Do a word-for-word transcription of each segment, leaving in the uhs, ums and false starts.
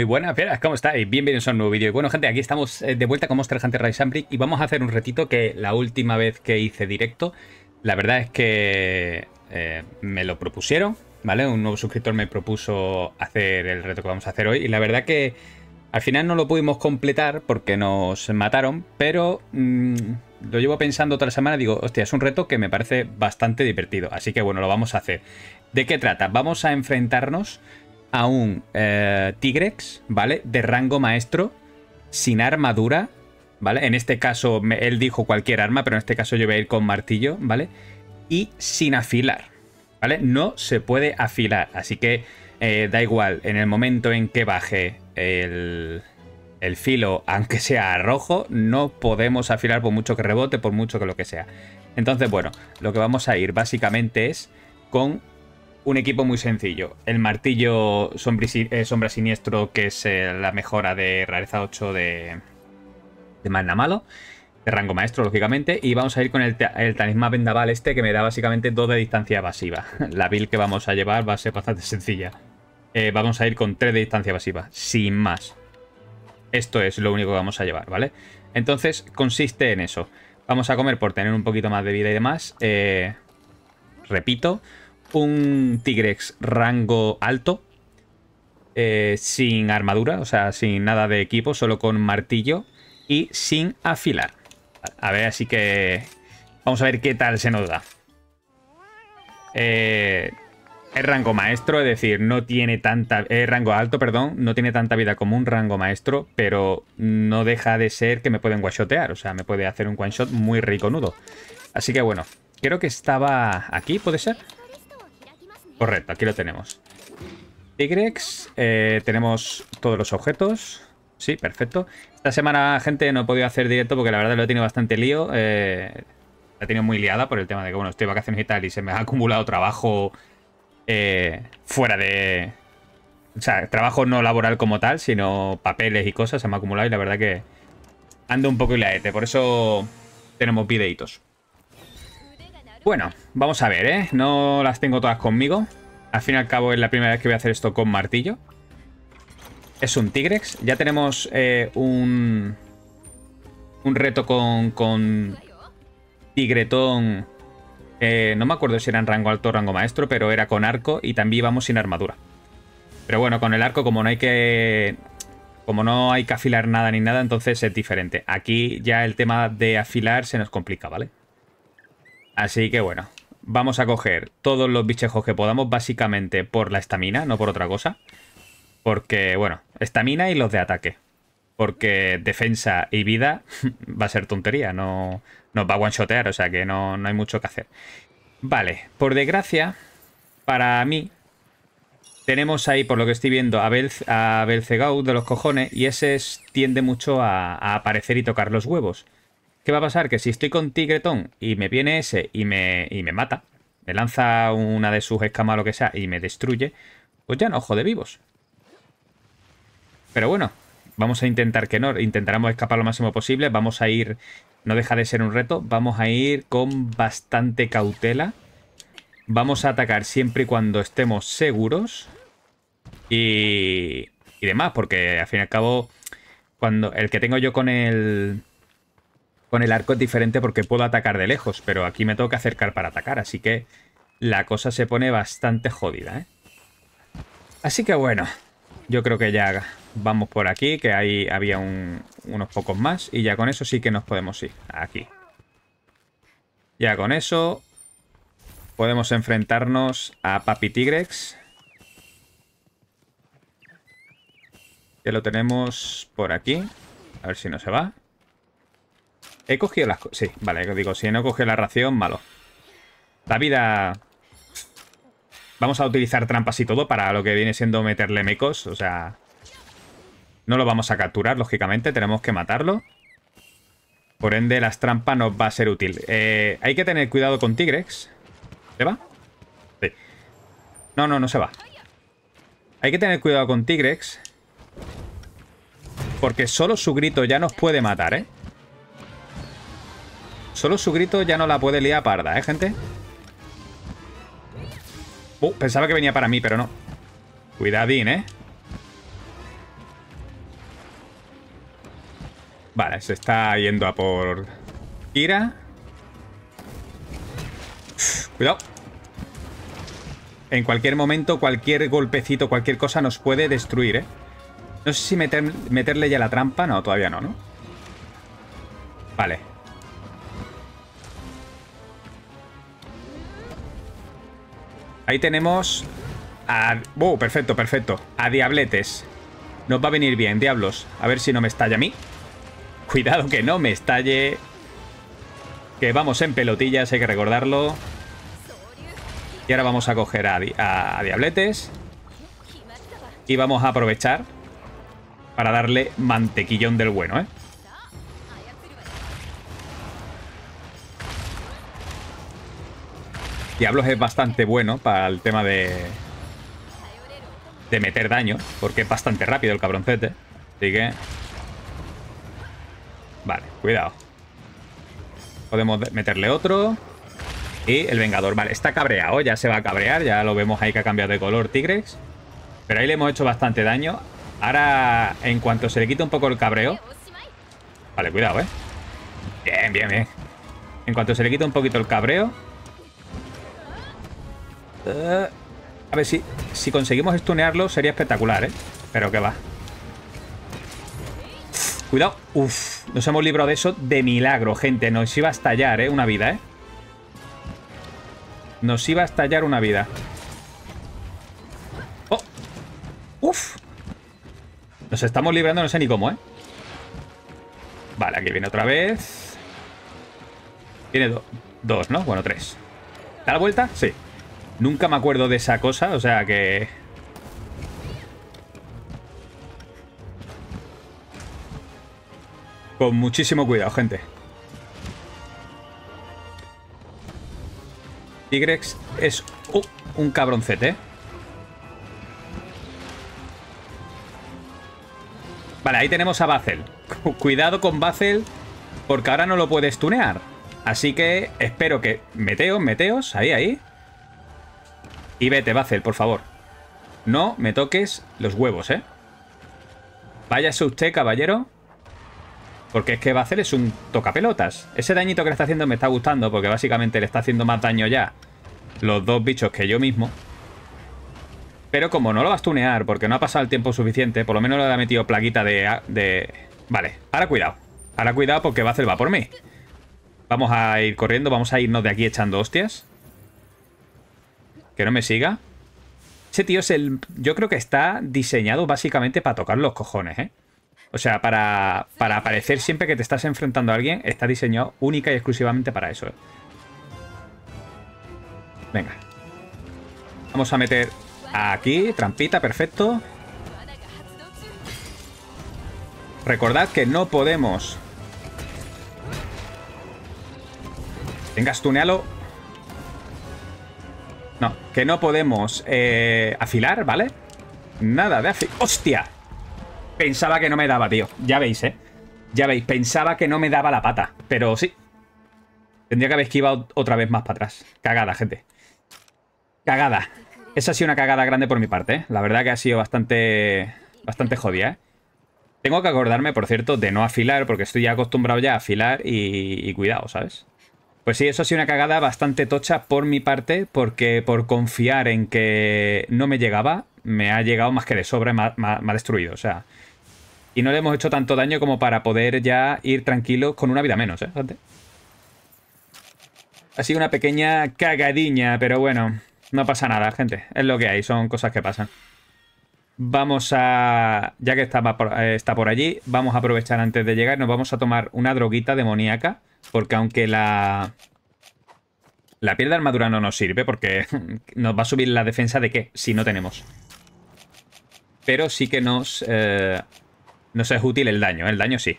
Muy buenas, fieras, ¿cómo estáis? Bienvenidos a un nuevo vídeo. Y bueno, gente, aquí estamos de vuelta con Monster Hunter Rise Sunbreak y vamos a hacer un retito que la última vez que hice directo, la verdad es que eh, me lo propusieron, ¿vale? Un nuevo suscriptor me propuso hacer el reto que vamos a hacer hoy y la verdad que al final no lo pudimos completar porque nos mataron, pero mmm, lo llevo pensando toda la semana, digo, hostia, es un reto que me parece bastante divertido, así que bueno, lo vamos a hacer. ¿De qué trata? Vamos a enfrentarnos a un eh, Tigrex, ¿vale? De rango maestro, sin armadura, ¿vale? En este caso, me, él dijo cualquier arma, pero en este caso yo voy a ir con martillo, ¿vale? Y sin afilar, ¿vale? No se puede afilar, así que eh, da igual, en el momento en que baje el, el filo, aunque sea rojo, no podemos afilar por mucho que rebote, por mucho que lo que sea. Entonces, bueno, lo que vamos a ir básicamente es con un equipo muy sencillo, el martillo sombra siniestro, que es eh, la mejora de rareza ocho de, de magna malo, de rango maestro, lógicamente, y vamos a ir con el, el talismán vendaval este, que me da básicamente dos de distancia evasiva. La build que vamos a llevar va a ser bastante sencilla. Eh, vamos a ir con tres de distancia evasiva, sin más. Esto es lo único que vamos a llevar, ¿vale? Entonces, consiste en eso. Vamos a comer por tener un poquito más de vida y demás. Eh, repito, un Tigrex rango alto, eh, sin armadura, o sea, sin nada de equipo, solo con martillo y sin afilar. A ver, así que vamos a ver qué tal se nos da. Eh, es rango maestro, es decir, no tiene tanta... Eh, rango alto, perdón, no tiene tanta vida como un rango maestro, pero no deja de ser que me pueden one-shotear, o sea, me puede hacer un one-shot muy riconudo. Así que bueno, creo que estaba aquí, ¿puede ser? Correcto, aquí lo tenemos. Tigrex, eh, tenemos todos los objetos. Sí, perfecto. Esta semana, gente, no he podido hacer directo porque la verdad lo he tenido bastante lío. Eh, la he tenido muy liada por el tema de que, bueno, estoy de vacaciones y tal y se me ha acumulado trabajo eh, fuera de... O sea, trabajo no laboral como tal, sino papeles y cosas se me ha acumulado y la verdad que ando un poco hilaete. Por eso tenemos videitos. Bueno, vamos a ver, ¿eh? No las tengo todas conmigo. Al fin y al cabo es la primera vez que voy a hacer esto con martillo. Es un Tigrex. Ya tenemos eh, un, un reto con, con Tigretón. Eh, no me acuerdo si era en rango alto o rango maestro, pero era con arco y también íbamos sin armadura. Pero bueno, con el arco como no hay que... Como no hay que afilar nada ni nada, entonces es diferente. Aquí ya el tema de afilar se nos complica, ¿vale? Así que bueno, vamos a coger todos los bichejos que podamos, básicamente por la estamina, no por otra cosa. Porque, bueno, estamina y los de ataque. Porque defensa y vida va a ser tontería, no nos va a one-shotear, o sea que no, no hay mucho que hacer. Vale, por desgracia, para mí, tenemos ahí, por lo que estoy viendo, a, Belz, a Belzegau de los cojones y ese es, tiende mucho a, a aparecer y tocar los huevos. ¿Qué va a pasar? Que si estoy con Tigretón y me viene ese y me, y me mata, me lanza una de sus escamas o lo que sea y me destruye, pues ya no jode vivos. Pero bueno, vamos a intentar que no, intentaremos escapar lo máximo posible, vamos a ir, no deja de ser un reto, vamos a ir con bastante cautela, vamos a atacar siempre y cuando estemos seguros y, y demás, porque al fin y al cabo, cuando el que tengo yo con el... Con el arco es diferente porque puedo atacar de lejos, pero aquí me tengo que acercar para atacar, así que la cosa se pone bastante jodida, ¿eh? Así que bueno, yo creo que ya vamos por aquí, que ahí había un, unos pocos más, y ya con eso sí que nos podemos ir, aquí. Ya con eso podemos enfrentarnos a Papi Tigrex. Ya lo tenemos por aquí, a ver si no se va. He cogido las cosas. Sí, vale, digo, si no coge la ración, malo. La vida... Vamos a utilizar trampas y todo para lo que viene siendo meterle mecos. O sea... No lo vamos a capturar, lógicamente. Tenemos que matarlo. Por ende, las trampas nos va a ser útil. Eh, hay que tener cuidado con Tigrex. ¿Se va? Sí. No, no, no se va. Hay que tener cuidado con Tigrex. Porque solo su grito ya nos puede matar, ¿eh? Solo su grito ya no la puede liar parda, ¿eh, gente? Uh, pensaba que venía para mí, pero no. Cuidadín, ¿eh? Vale, se está yendo a por Kira. Cuidado. En cualquier momento, cualquier golpecito, cualquier cosa nos puede destruir, ¿eh? No sé si meter, meterle ya la trampa. No, todavía no, ¿no? Vale. Ahí tenemos a... ¡Oh, perfecto, perfecto! A Diabletes. Nos va a venir bien, diablos. A ver si no me estalla a mí. Cuidado que no me estalle. Que vamos en pelotillas, hay que recordarlo. Y ahora vamos a coger a, di a, a Diabletes. Y vamos a aprovechar para darle mantequillón del bueno, ¿eh? Diablos es bastante bueno para el tema de... de meter daño, porque es bastante rápido el cabroncete. Así que... Vale, cuidado. Podemos meterle otro. Y el Vengador. Vale, está cabreado. Ya se va a cabrear. Ya lo vemos ahí que ha cambiado de color Tigrex. Pero ahí le hemos hecho bastante daño. Ahora, en cuanto se le quita un poco el cabreo... Vale, cuidado, ¿eh? Bien, bien, bien. En cuanto se le quita un poquito el cabreo... Uh, a ver si, si conseguimos stunearlo sería espectacular, ¿eh? Pero que va. Cuidado. Uf, nos hemos librado de eso de milagro, gente. Nos iba a estallar, ¿eh? Una vida, ¿eh? Nos iba a estallar una vida. ¡Oh! ¡Uf! Nos estamos librando, no sé ni cómo, ¿eh? Vale, aquí viene otra vez. Tiene do- dos, ¿no? Bueno, tres. ¿Da la vuelta? Sí. Nunca me acuerdo de esa cosa, o sea que... Con muchísimo cuidado, gente. Tigrex es uh, un cabroncete. Vale, ahí tenemos a Bazel. Cuidado con Bazel, porque ahora no lo puedes tunear. Así que espero que... Meteos, meteos, ahí, ahí. Y vete, Bazel, por favor. No me toques los huevos, ¿eh? Váyase usted, caballero. Porque es que Bazel es un tocapelotas. Ese dañito que le está haciendo me está gustando, porque básicamente le está haciendo más daño ya los dos bichos que yo mismo. Pero como no lo vas a tunear, porque no ha pasado el tiempo suficiente, por lo menos le ha metido plaguita de... de... Vale, ahora cuidado. Ahora cuidado porque Bazel va por mí. Vamos a ir corriendo, vamos a irnos de aquí echando hostias. Que no me siga. Ese tío es el... Yo creo que está diseñado básicamente para tocar los cojones, ¿eh? O sea, para, para aparecer siempre que te estás enfrentando a alguien, está diseñado única y exclusivamente para eso, ¿eh? Venga. Vamos a meter aquí, trampita, perfecto. Recordad que no podemos... Venga, stunealo. No, que no podemos eh, afilar, ¿vale? Nada de afilar. ¡Hostia! Pensaba que no me daba, tío. Ya veis, ¿eh? Ya veis, pensaba que no me daba la pata. Pero sí. Tendría que haber esquivado otra vez más para atrás. Cagada, gente. Cagada. Esa ha sido una cagada grande por mi parte, ¿eh? La verdad que ha sido bastante... Bastante jodida, ¿eh? Tengo que acordarme, por cierto, de no afilar, porque estoy ya acostumbrado ya a afilar y, y cuidado, ¿sabes? Pues sí, eso ha sido una cagada bastante tocha por mi parte, porque por confiar en que no me llegaba, me ha llegado más que de sobra, me ha, me ha destruido, o sea. Y no le hemos hecho tanto daño como para poder ya ir tranquilos con una vida menos, ¿eh? Ha sido una pequeña cagadiña, pero bueno, no pasa nada, gente. Es lo que hay, son cosas que pasan. Vamos a... Ya que está por, eh, está por allí, vamos a aprovechar antes de llegar, nos vamos a tomar una droguita demoníaca. Porque aunque la... La piel de armadura no nos sirve, porque nos va a subir la defensa de qué, si no tenemos. Pero sí que nos... Eh, nos es útil el daño, el daño sí.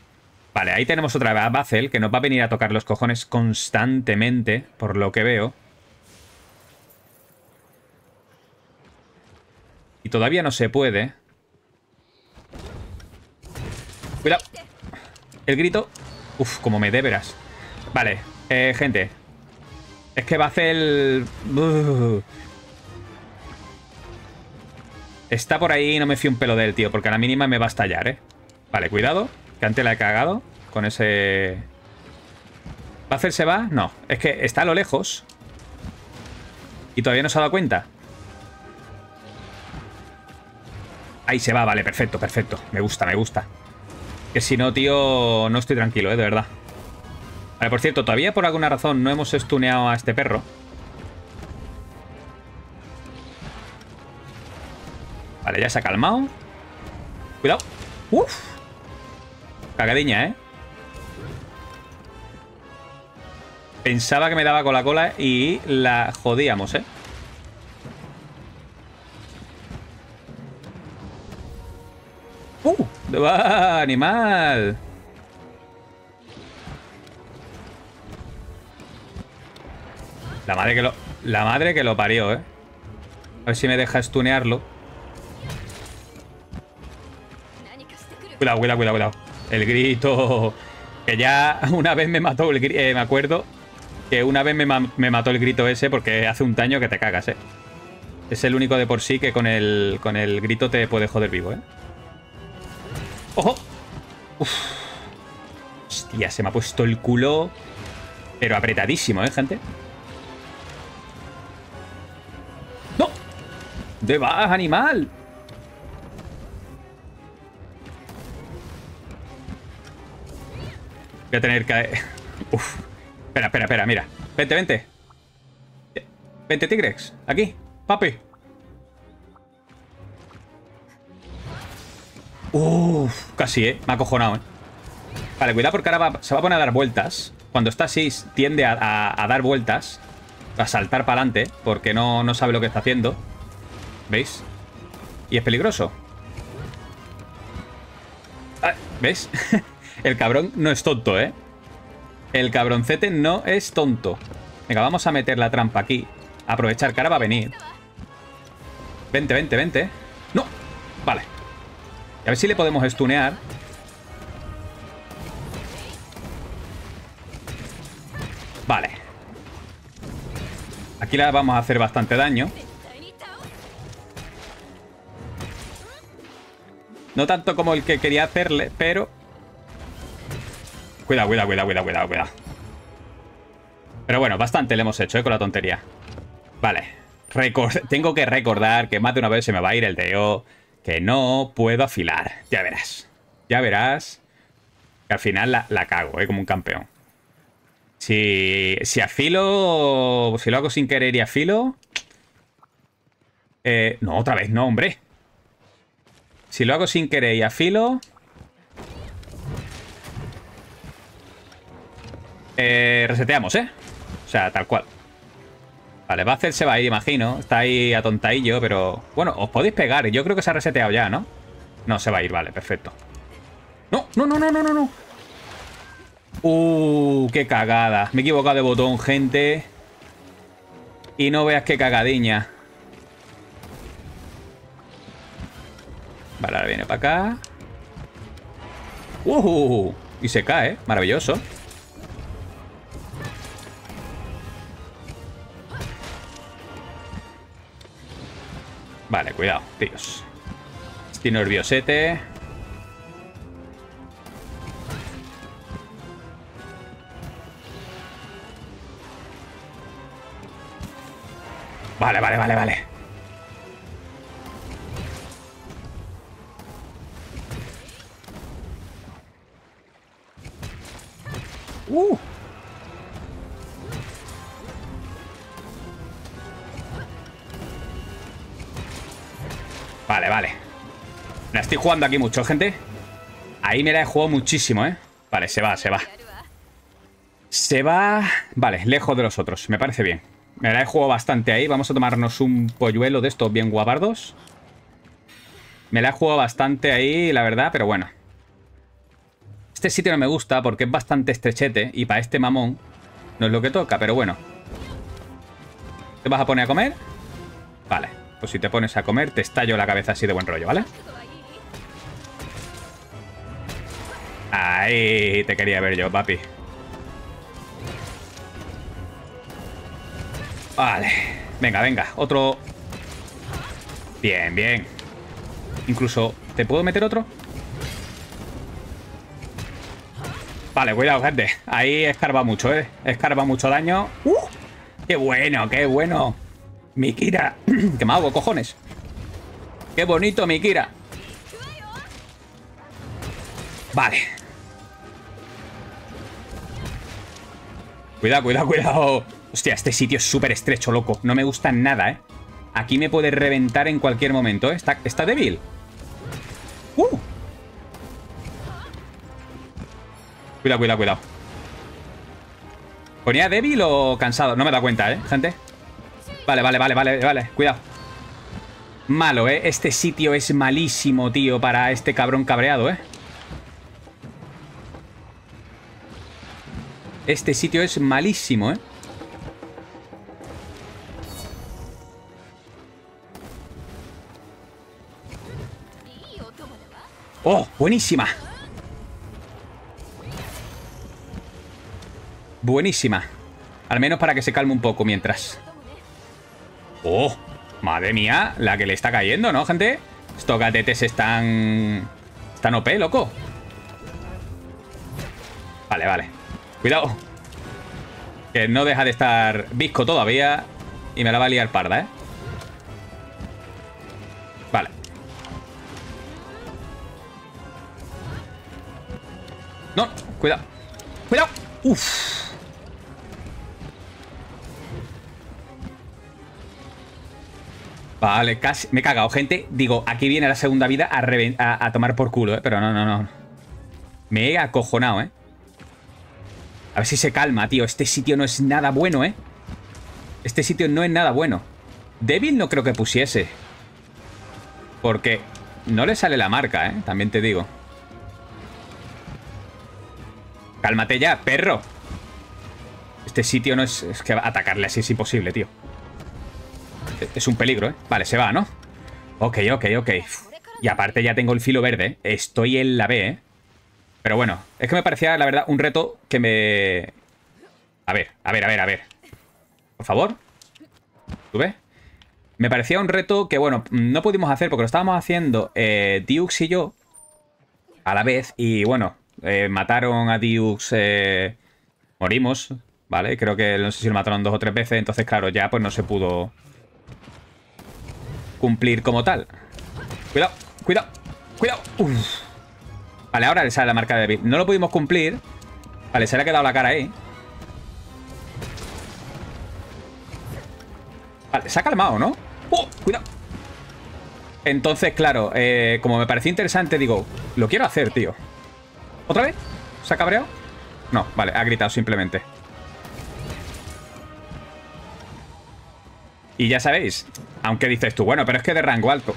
Vale, ahí tenemos otra vez a Bazel, que nos va a venir a tocar los cojones constantemente, por lo que veo. Y todavía no se puede. Cuidado. El grito... Uf, como me dé, verás. Vale, eh, gente. Es que va a hacer el... Uf. Está por ahí y no me fío un pelo de él, tío. Porque a la mínima me va a estallar, ¿eh? Vale, cuidado. Que antes la he cagado. con ese... ¿Bazel se va? No, es que está a lo lejos y todavía no se ha dado cuenta. Ahí se va, vale, perfecto, perfecto. Me gusta, me gusta. Que si no, tío, no estoy tranquilo, eh, de verdad. Vale, por cierto, todavía por alguna razón no hemos stuneado a este perro. Vale, ya se ha calmado. Cuidado. Uf. Cagadiña, eh. Pensaba que me daba con la cola y la jodíamos, eh. ¡Uh! ¡Va, animal! La madre que lo... La madre que lo parió, eh. A ver si me deja stunearlo. Cuidado, cuidado, cuidado, cuidado. El grito. Que ya una vez me mató el grito. Eh, me acuerdo que una vez me, ma me mató el grito ese porque hace un daño que te cagas, eh. Es el único de por sí que con el, con el grito te puede joder vivo, eh. ¡Ojo! ¡Uf! Hostia, se me ha puesto el culo. Pero apretadísimo, ¿eh, gente? ¡No! ¡De vas, animal! Voy a tener que... ¡Uf! Espera, espera, espera, mira. Vente, vente. Vente, Tigrex. Aquí, papi. Uff, casi, eh. Me ha acojonado, eh. Vale, cuidado porque ahora va, se va a poner a dar vueltas. Cuando está así, tiende a, a, a dar vueltas. A saltar para adelante. Porque no, no sabe lo que está haciendo. ¿Veis? Y es peligroso. Ah, ¿veis? El cabrón no es tonto, eh. El cabroncete no es tonto. Venga, vamos a meter la trampa aquí. Aprovechar que ahora va a venir. Vente, vente, vente. ¡No! Vale. A ver si le podemos stunear. Vale. Aquí la vamos a hacer bastante daño. No tanto como el que quería hacerle, pero... Cuidado, cuidado, cuidado, cuidado, cuidado, cuidado. Pero bueno, bastante le hemos hecho, ¿eh? Con la tontería. Vale. Record... Tengo que recordar que más de una vez se me va a ir el D O. Que no puedo afilar. Ya verás. Ya verás. Que al final la, la cago, ¿eh? Como un campeón. Si, si afilo... Si lo hago sin querer y afilo... Eh, no, otra vez no, hombre. Si lo hago sin querer y afilo... Eh, reseteamos, ¿eh? O sea, tal cual. Vale, Bazel se va a ir, imagino. Está ahí atontadillo, pero... Bueno, os podéis pegar. Yo creo que se ha reseteado ya, ¿no? No, se va a ir, vale, perfecto. ¡No, no, no, no, no, no! ¡Uh, qué cagada! Me he equivocado de botón, gente. Y no veas qué cagadiña. Vale, ahora viene para acá. ¡Uh! Y se cae, maravilloso. Vale, cuidado, tíos. Estoy nerviosete. Vale, vale, vale, vale. Uh. Vale, vale. Me la estoy jugando aquí mucho, gente. Ahí me la he jugado muchísimo, ¿eh? Vale, se va, se va. Se va... Vale, lejos de los otros. Me parece bien. Me la he jugado bastante ahí. Vamos a tomarnos un polluelo de estos bien guabardos. Me la he jugado bastante ahí, la verdad, pero bueno. Este sitio no me gusta porque es bastante estrechete y para este mamón no es lo que toca, pero bueno. ¿Te vas a poner a comer? Vale. Pues si te pones a comer, te estallo la cabeza así de buen rollo, ¿vale? Ahí te quería ver yo, papi. Vale. Venga, venga. Otro. Bien, bien. Incluso, ¿te puedo meter otro? Vale, cuidado, gente. Ahí escarba mucho, ¿eh? Escarba mucho daño. ¡Uh! ¡Qué bueno, qué bueno! Mi Kira. ¡Qué mago, cojones! ¡Qué bonito, mi Kira! Vale. Cuidado, cuidado, cuidado. Hostia, este sitio es súper estrecho, loco. No me gusta nada, ¿eh? Aquí me puede reventar en cualquier momento, ¿eh? Está, está débil. ¡Uh! Cuidado, cuidado, cuidado. ¿Ponía débil o cansado? No me da cuenta, ¿eh, gente? Vale, vale, vale, vale, vale. Cuidado. Malo, ¿eh? Este sitio es malísimo, tío, para este cabrón cabreado, ¿eh? Este sitio es malísimo, ¿eh? ¡Oh! ¡Buenísima! Buenísima. Al menos para que se calme un poco mientras. ¡Oh! Madre mía, la que le está cayendo, ¿no, gente? Estos gatetes están... Están O P, loco. Vale, vale. Cuidado. Que no deja de estar visco todavía. Y me la va a liar parda, ¿eh? Vale. No, cuidado. Cuidado. Uf. Vale, casi... Me he cagado, gente. Digo, aquí viene la segunda vida a, reven... a, a tomar por culo, ¿eh? Pero no, no, no. Me he acojonado, ¿eh? A ver si se calma, tío. Este sitio no es nada bueno, ¿eh? Este sitio no es nada bueno. Débil no creo que pusiese. Porque no le sale la marca, ¿eh? También te digo. Cálmate ya, perro. Este sitio no es... Es que atacarle así es imposible, tío. Es un peligro, ¿eh? Vale, se va, ¿no? Ok, ok, ok. Y aparte ya tengo el filo verde. Estoy en la B, ¿eh? Pero bueno, es que me parecía, la verdad, un reto que me... A ver, a ver, a ver, a ver. Por favor. ¿Tú ves? Me parecía un reto que, bueno, no pudimos hacer porque lo estábamos haciendo eh, Diux y yo a la vez. Y bueno, eh, mataron a Diux... Eh... Morimos, ¿vale? Creo que no sé si lo mataron dos o tres veces. Entonces, claro, ya pues no se pudo... cumplir como tal. Cuidado, cuidado, cuidado. Uf. Vale, ahora le sale la marca de David. No lo pudimos cumplir. Vale, se le ha quedado la cara ahí. Vale, se ha calmado, ¿no? ¡Oh! Cuidado. Entonces, claro, eh, como me pareció interesante, digo, lo quiero hacer, tío. ¿Otra vez? ¿Se ha cabreado? No, vale, ha gritado simplemente. Y ya sabéis, aunque dices tú, bueno, pero es que de rango alto.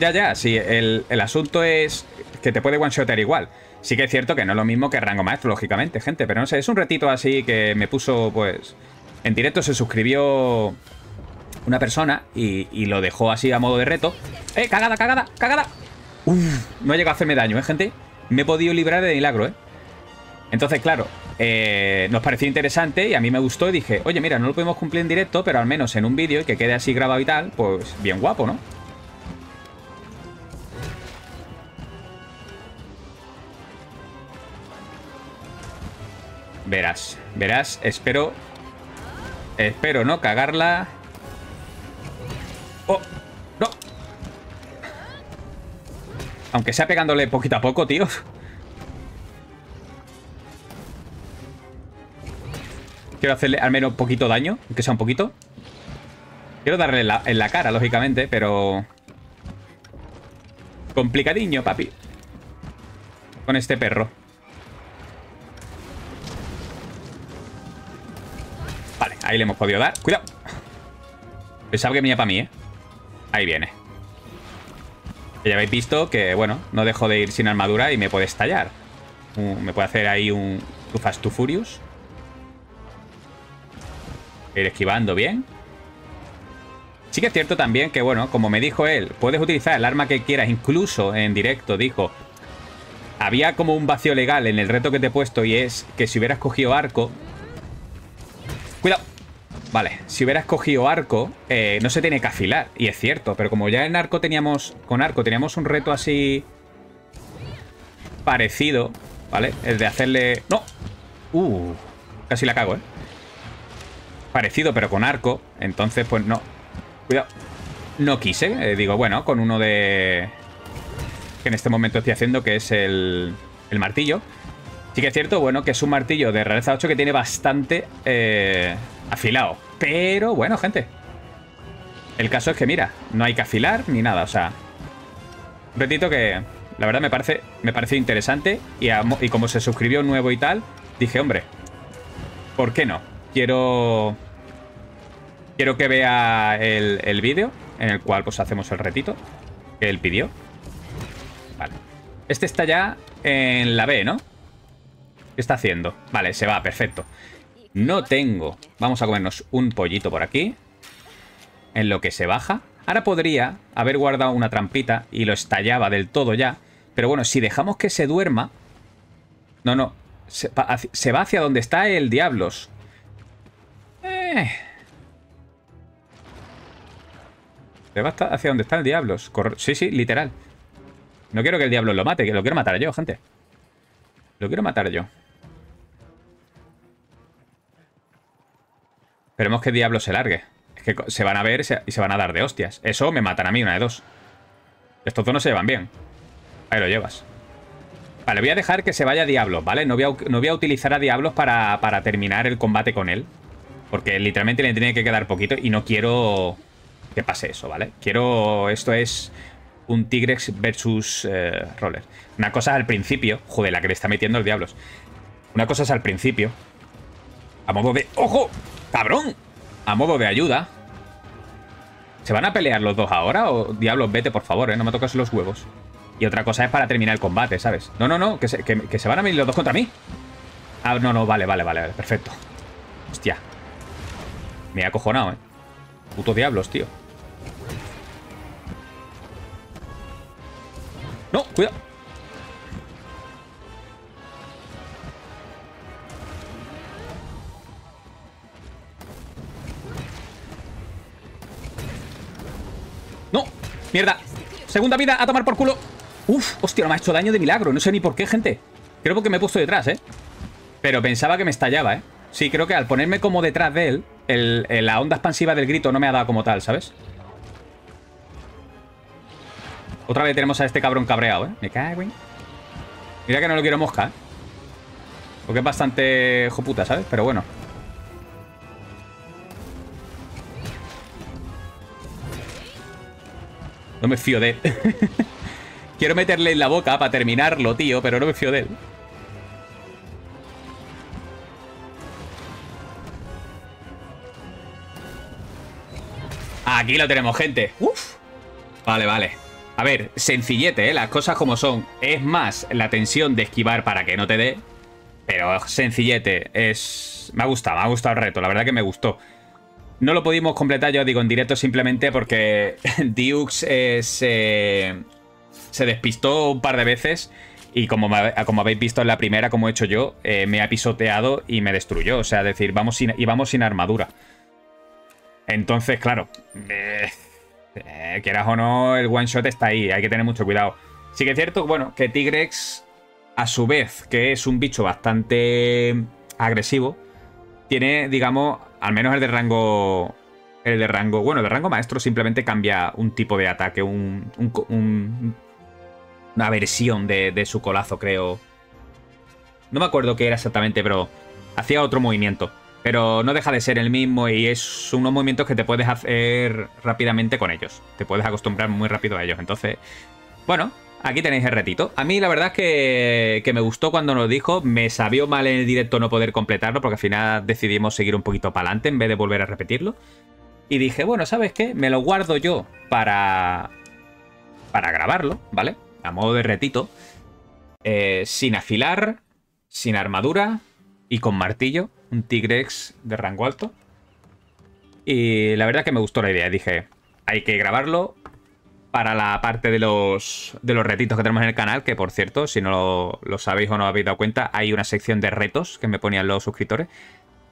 Ya, ya, sí, el, el asunto es que te puede one-shotear igual. Sí que es cierto que no es lo mismo que rango maestro, lógicamente, gente. Pero no sé, es un retito así que me puso, pues... En directo se suscribió una persona y, y lo dejó así a modo de reto. ¡Eh, cagada, cagada, cagada! Uf, no ha llegado a hacerme daño, ¿eh, gente? Me he podido librar de milagro, ¿eh? Entonces, claro... Eh, nos pareció interesante y a mí me gustó y dije, oye, mira, no lo podemos cumplir en directo, pero al menos en un vídeo y que quede así grabado y tal, pues bien guapo, ¿no? Verás, verás, espero, espero no cagarla. ¡Oh! ¡No! Aunque sea pegándole poquito a poco, tío. Quiero hacerle al menos un poquito daño, que sea un poquito. Quiero darle la, en la cara, lógicamente, pero... Complicadiño, papi. Con este perro. Vale, ahí le hemos podido dar. ¡Cuidado! Pensaba que venía para mí, ¿eh? Ahí viene. Ya habéis visto que, bueno, no dejo de ir sin armadura y me puede estallar. Uh, me puede hacer ahí un... Too Fast, Too Furious. Ir esquivando bien. Sí que es cierto también que, bueno, como me dijo él, puedes utilizar el arma que quieras, incluso en directo, dijo. Había como un vacío legal en el reto que te he puesto y es que si hubieras cogido arco... ¡Cuidado! Vale, si hubieras cogido arco, eh, no se tiene que afilar. Y es cierto, pero como ya en arco teníamos... Con arco teníamos un reto así... Parecido... ¿vale? El de hacerle... ¡No! ¡Uh! Casi la cago, ¿eh? Parecido, pero con arco. Entonces, pues no. Cuidado. No quise. Eh, digo, bueno, con uno de... que en este momento estoy haciendo, que es el, el martillo. Sí que es cierto, bueno, que es un martillo de rareza ocho que tiene bastante eh, afilado. Pero bueno, gente. El caso es que, mira, no hay que afilar ni nada. O sea, un ratito que la verdad me parece me pareció interesante. Y, a, y como se suscribió nuevo y tal, dije, hombre, ¿por qué no? Quiero quiero que vea el, el vídeo en el cual pues hacemos el retito que él pidió. Vale. Este está ya en la B, ¿no? ¿Qué está haciendo? Vale, se va, perfecto. No tengo. Vamos a comernos un pollito por aquí. En lo que se baja. Ahora podría haber guardado una trampita y lo estallaba del todo ya. Pero bueno, si dejamos que se duerma... No, no. Se, se va hacia donde está el diablos. Eh. Se va hacia donde está el diablos. Corre... Sí, sí, literal. No quiero que el diablo lo mate, que lo quiero matar yo, gente. Lo quiero matar yo. Esperemos que el diablo se largue. Es que se van a ver y se van a dar de hostias. Eso me matan a mí, una de dos. Estos dos no se llevan bien. Ahí lo llevas. Vale, voy a dejar que se vaya diablos, ¿vale? No voy a, no voy a utilizar a diablos para, para terminar el combate con él. Porque literalmente le tiene que quedar poquito y no quiero que pase eso, ¿vale? Quiero... Esto es un Tigrex versus eh, Roller. Una cosa es al principio. Joder, la que le está metiendo el diablos. Una cosa es al principio. A modo de... ¡Ojo! ¡Cabrón! A modo de ayuda. ¿Se van a pelear los dos ahora? O diablos, vete, por favor, ¿eh? No me tocas los huevos. Y otra cosa es para terminar el combate, ¿sabes? No, no, no, que se, que, que se van a venir los dos contra mí. Ah, no, no, vale, vale, vale, vale, perfecto. Hostia. Me he acojonado, ¿eh? Putos diablos, tío. No, cuidado. ¡No! ¡Mierda! ¡Segunda vida! ¡A tomar por culo! ¡Uf! Hostia, no me ha hecho daño de milagro. No sé ni por qué, gente. Creo porque me he puesto detrás, ¿eh? Pero pensaba que me estallaba, ¿eh? Sí, creo que al ponerme como detrás de él, el, el, la onda expansiva del grito no me ha dado como tal, ¿sabes? Otra vez tenemos a este cabrón cabreado, ¿eh? Me cago en... Mira que no lo quiero mosca, ¿eh? Porque es bastante joputa, ¿sabes? Pero bueno. No me fío de él. Quiero meterle en la boca para terminarlo, tío, pero no me fío de él. Aquí lo tenemos, gente. Uf. Vale, vale. A ver, sencillete, ¿eh? Las cosas como son. Es más la tensión de esquivar para que no te dé. Pero sencillete. Es... Me ha gustado, me ha gustado el reto. La verdad que me gustó. No lo pudimos completar, yo digo, en directo simplemente porque Diux eh, se, se despistó un par de veces y como, como habéis visto en la primera, como he hecho yo, eh, me ha pisoteado y me destruyó. O sea, es decir, vamos sin, y vamos sin armadura. Entonces, claro, eh, eh, quieras o no, el one shot está ahí, hay que tener mucho cuidado. Sí que es cierto, bueno, que Tigrex, a su vez, que es un bicho bastante agresivo, tiene, digamos... Al menos el de rango... El de rango... Bueno, el de rango maestro simplemente cambia un tipo de ataque, un... un, un una versión de, de su colazo, creo. No me acuerdo qué era exactamente, pero... Hacía otro movimiento. Pero no deja de ser el mismo y es unos movimientos que te puedes hacer rápidamente con ellos. Te puedes acostumbrar muy rápido a ellos. Entonces, bueno, aquí tenéis el retito. A mí la verdad es que, que me gustó cuando nos dijo. Me sabió mal en el directo no poder completarlo porque al final decidimos seguir un poquito para adelante en vez de volver a repetirlo. Y dije, bueno, ¿sabes qué? Me lo guardo yo para, para grabarlo, ¿vale? A modo de retito. Eh, sin afilar, sin armadura y con martillo. Un Tigrex de rango alto. Y la verdad es que me gustó la idea. Dije, hay que grabarlo. Para la parte de los, de los retitos que tenemos en el canal, que por cierto, si no lo, lo sabéis o no habéis dado cuenta, hay una sección de retos que me ponían los suscriptores,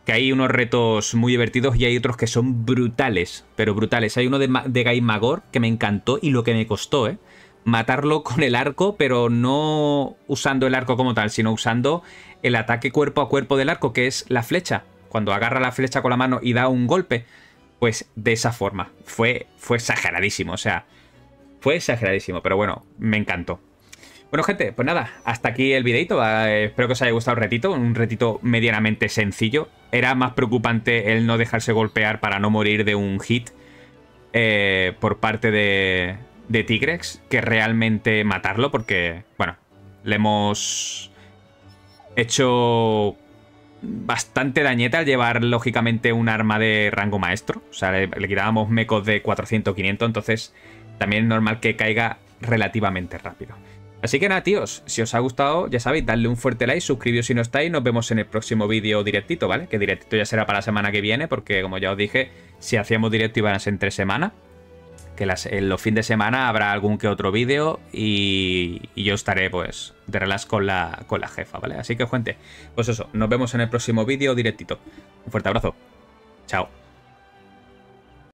que hay unos retos muy divertidos y hay otros que son brutales, pero brutales. Hay uno de, de Gaismagorm que me encantó y lo que me costó, ¿eh? matarlo con el arco, pero no usando el arco como tal, sino usando el ataque cuerpo a cuerpo del arco, que es la flecha. Cuando agarra la flecha con la mano y da un golpe, pues de esa forma. Fue, fue exageradísimo, o sea, fue exageradísimo, pero bueno, me encantó. Bueno, gente, pues nada, hasta aquí el videito. Eh, espero que os haya gustado el retito, un retito medianamente sencillo. Era más preocupante el no dejarse golpear para no morir de un hit eh, por parte de, de Tigrex, que realmente matarlo, porque, bueno, le hemos hecho bastante dañeta al llevar, lógicamente, un arma de rango maestro. O sea, le, le quitábamos mecos de cuatrocientos a quinientos, entonces también es normal que caiga relativamente rápido. Así que nada, tíos, si os ha gustado, ya sabéis, dadle un fuerte like, suscribíos si no estáis, nos vemos en el próximo vídeo directito, ¿vale? Que directito ya será para la semana que viene, porque como ya os dije, si hacíamos directo iban a ser entre semana, que las, en los fines de semana habrá algún que otro vídeo y, y yo estaré, pues, de relax con la, con la jefa, ¿vale? Así que, gente, pues eso, nos vemos en el próximo vídeo directito. Un fuerte abrazo. Chao.